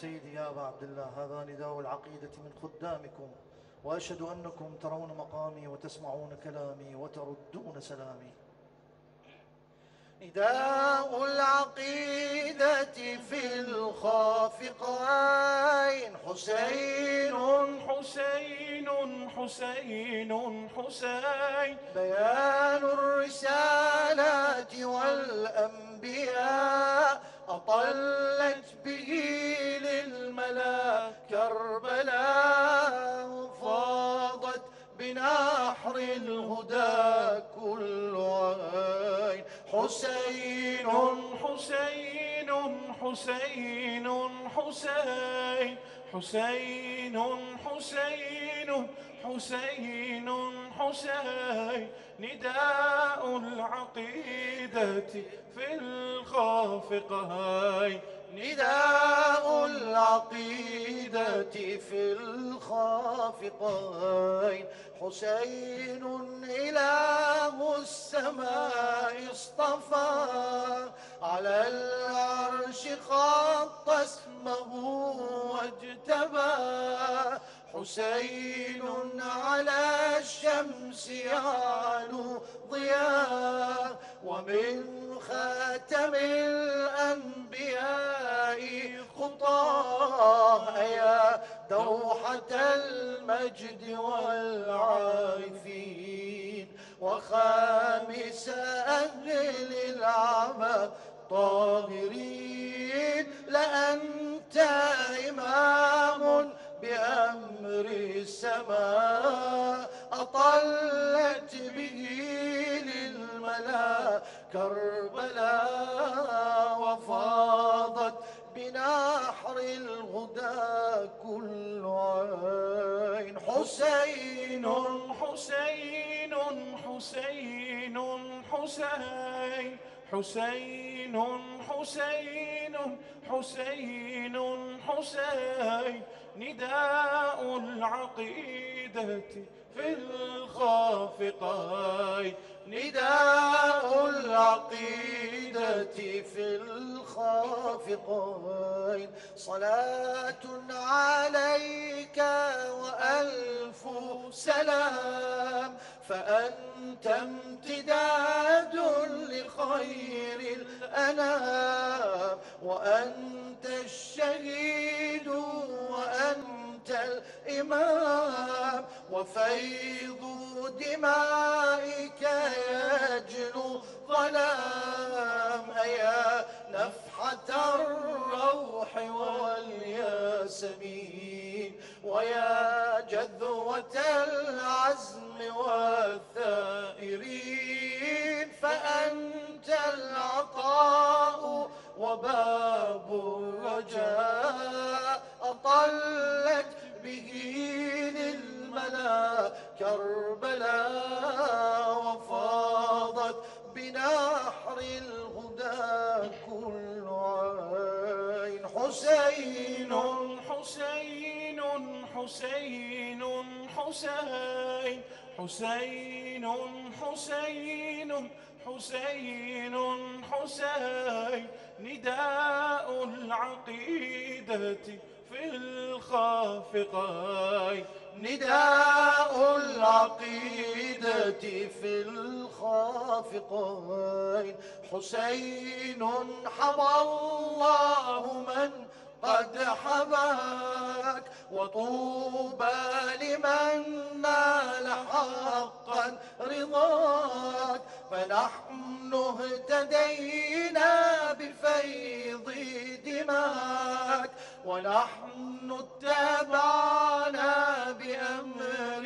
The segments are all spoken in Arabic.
سيدي يا أبا عبد الله، هذا نداء العقيدة من خدامكم، وأشهد أنكم ترون مقامي وتسمعون كلامي وتردون سلامي. نداء العقيدة في الخافقين، حسين حسين حسين حسين، بيان الرسالات والأنبياء، أطلت به للملا كربلاء، فاضت بنحر الهدى كل عين. حسين حسين حسين حسين حسين حسين حسين حسين، نداء العقيدة في الخافقين، نداء العقيدة في الخافقين. حسين إله السماء اصطفى، على العرش خط اسمه واجتبى، حسين على الشمس يعلو ضياء، ومن خاتم الأنبياء خطاه، يا دوحة المجد والعارفين، وخامس أهل العمى الطاهرين، لأنت إمام بأمر السماء، أطلت به للملا كربلاء، وفاضت بنحر الهدى كل عين. حسين حسين حسين حسين حسين حسين حسين حسين، نداء العقيدة في الخافقين، نداء العقيدة في الخافقين. صلاة عليك وألف سلام، فأنت امتداد لخير الأنام، وأنت الشهيد وأنت الإمام، وفيض دمائك يجلو ظلام، أيا نفحة الروح والياسمين، ويا جذوة العزم والثائرين، فأنت العطاء وباب الرجاء، أطلت به للملا كربلاء، وفاضت بنحر الهدى كل عين. حسين حسين حسين حسين حسين حسين حسين حسين، نداء العقيدة في الخافقين، نداء العقيدة في الخافقين. حسين حبى الله من قد حباك، وطوبى لمن نال حقا رضاك، فنحن اهتدينا بفيض دماك، ونحن اتبعنا بأمر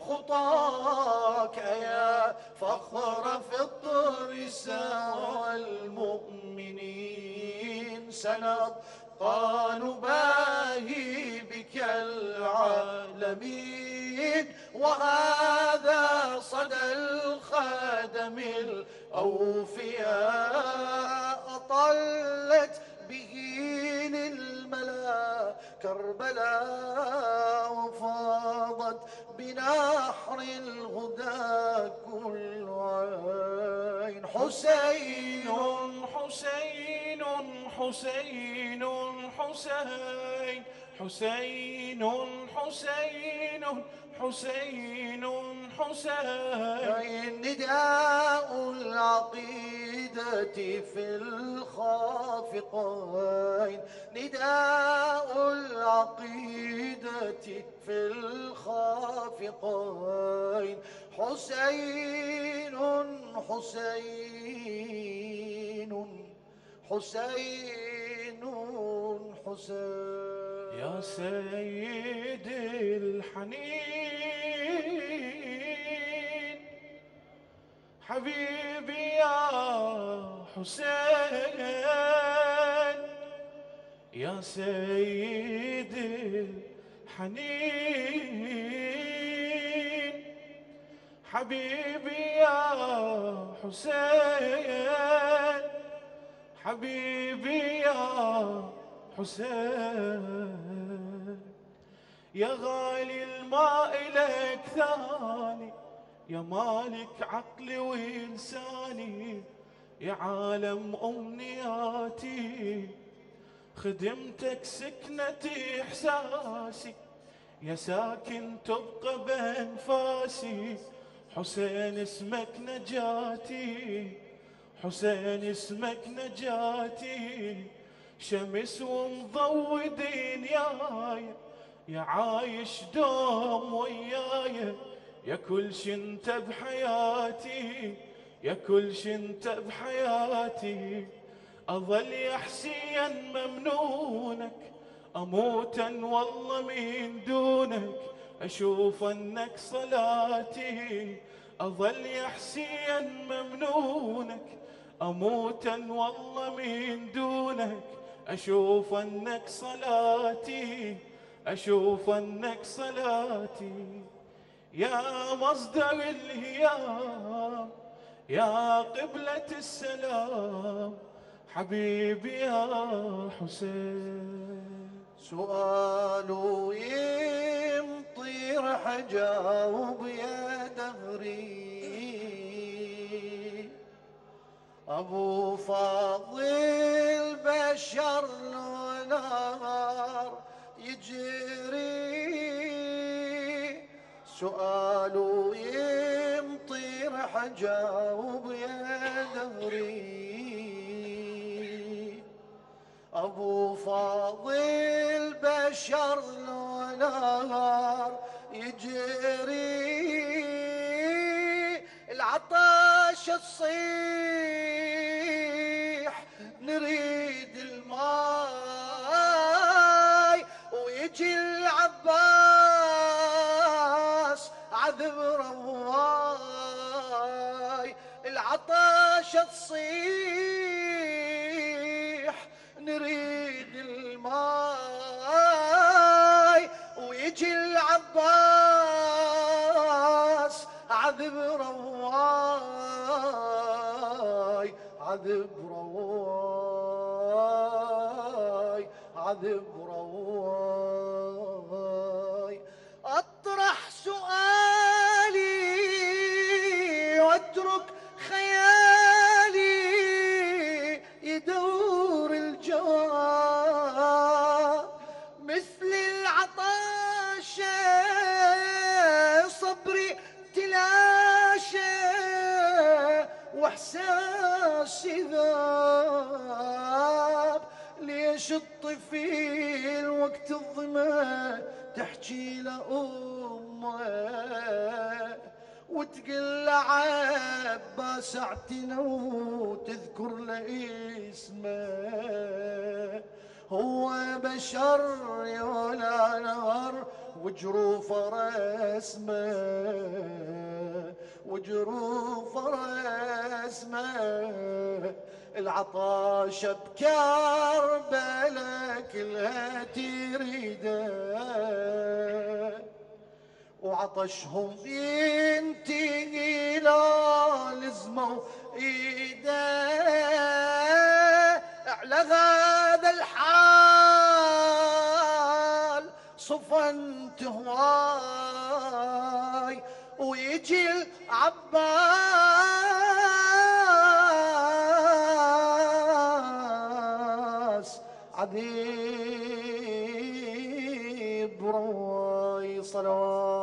خطاك، يا فخر فطر الساعة والمؤمنين. سنبقى نباهي بك العالمين، وهذا صدى الخادم الأوفياء، أطلت به للملا كربلاء فاضت بنحر الهدى كل عين. حسين حسين حسين حسين حسين حسين حسين حسين. نداء العقيدة في الخافقين، نداء العقيدة في الخافقين. حسين حسين حسين حسين. يا سيد الحنين حبيبي يا حسين، يا سيد الحنين حبيبي يا حسين، حبيبي يا حسين. يا غالي الما إليك ثاني، يا مالك عقلي وإنساني، يا عالم أمنياتي، خدمتك سكنتي إحساسي، يا ساكن تبقى بأنفاسي. حسين اسمك نجاتي، حسين اسمك نجاتي، شمس ومضوي دنياي، يا عايش دوم وياي، يا كل شي انت بحياتي، يا كل شي انت بحياتي. اظل يا حسين ممنونك، اموتا والله من دونك، اشوف انك صلاتي. اظل يا حسين ممنونك، اموتا والله من دونك، أشوف أنك صلاتي، أشوف أنك صلاتي. يا مصدر الهيام، يا قبلة السلام، حبيبي يا حسين. سؤال يمطير حجاوب يا دهري، أبو فاضل بشر له نهر يجري. سؤال يمطير حجاوب يا دهري، أبو فاضل بشر له نهر يجري. العطش الصيح نريد الماي، ويجي العباس عذب رواي. العطش الصيح نريد الماي، ويجي العباس عذب رواي، عذب رواي، عذب رواي. أطرح سؤالي واترك خيالي يدور الجواب، مثل العطاشة صبري تلاشى واحساسي ذاب. ليش الطفيل وقت الظما تحجي لأمه، وتقل لعباس اعتنى وتذكر لاسمه، هو بشر ولا نهر وجروف رسمه، وجروف رسمه. العطاش بكربلا كلها تريده، وعطشهم ينتهي لا لزموا ايده. على هذا الحال صفنت هواي ويجي العباس عبيد روي صلوات.